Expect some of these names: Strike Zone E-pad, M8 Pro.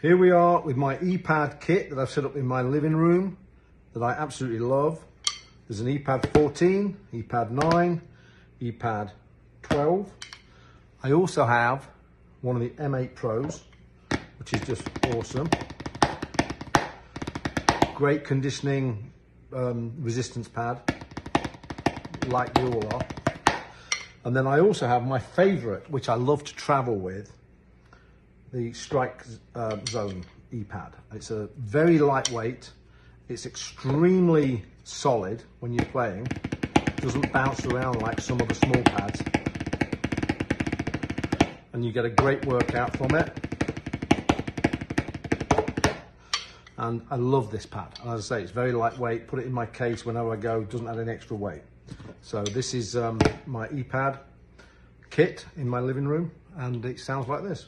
Here we are with my E-pad kit that I've set up in my living room that I absolutely love. There's an E-pad 14, E-pad 9, E-pad 12. I also have one of the M8 Pros, which is just awesome. Great conditioning resistance pad, like they all are. And then I also have my favorite, which I love to travel with, the Strike Zone E-pad. It's a very lightweight, it's extremely solid when you're playing, it doesn't bounce around like some of the small pads, and you get a great workout from it. And I love this pad. And as I say, it's very lightweight, put it in my case whenever I go, it doesn't add any extra weight. So this is my E-pad kit in my living room, and it sounds like this.